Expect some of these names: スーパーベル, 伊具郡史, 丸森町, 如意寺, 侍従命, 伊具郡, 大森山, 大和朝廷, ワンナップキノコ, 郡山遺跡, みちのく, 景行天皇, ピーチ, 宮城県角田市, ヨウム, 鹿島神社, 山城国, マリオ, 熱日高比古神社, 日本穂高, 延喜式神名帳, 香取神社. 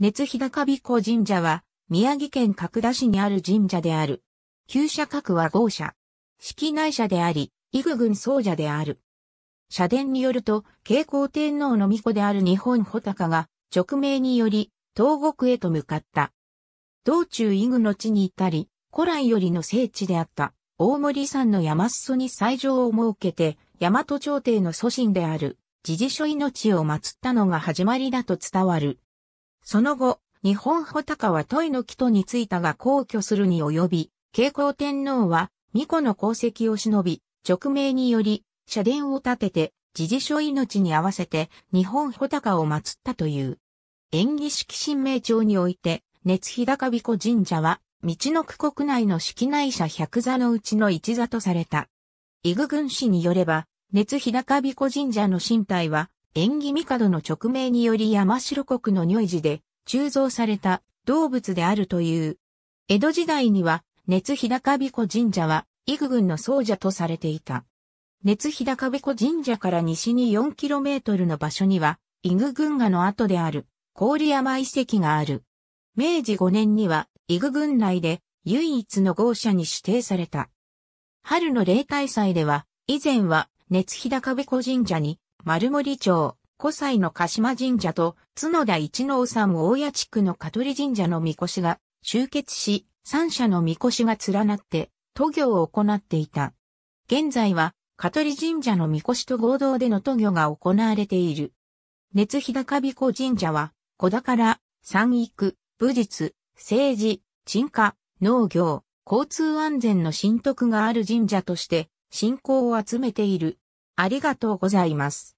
熱日高比古神社は、宮城県角田市にある神社である。旧社格は郷社。式内社であり、伊愚郡総社である。社伝によると、景行天皇の巫女である日本穂高が、勅命により、東国へと向かった。道中伊愚の地に至り、古来よりの聖地であった、大森山の山裾に斎場を設けて、大和朝廷の祖神である、侍従命を祀ったのが始まりだと伝わる。その後、日本穂高は土肥の帰途に着いたが皇居するに及び、景行天皇は、巫女の功績を忍び、勅命により、社殿を建てて、侍従命に合わせて、日本穂高を祀ったという。延喜式神明帳において、熱日高比古神社は、みちのく国内の式内社100座のうちの1座とされた。伊愚郡史によれば、熱日高比古神社の神体は、延喜帝の勅命により山城国の如意寺で鋳造された動物であるという。江戸時代には熱日高比古神社は伊愚郡の総社とされていた。熱日高比古神社から西に 4km の場所には伊愚群河の跡である郡山遺跡がある。明治5年には伊愚郡内で唯一の郷社に指定された。春の例大祭では以前は熱日高比古神社に丸森町、古西の鹿島神社と角田一之さん大谷地区の香取神社の神輿が集結し、三社の神輿が連なって、渡御を行っていた。現在は、香取神社の神輿と合同での渡御が行われている。熱日高比古神社は、子宝、産育、武術、政治、鎮火、農業、交通安全の神徳がある神社として、信仰を集めている。ありがとうございます。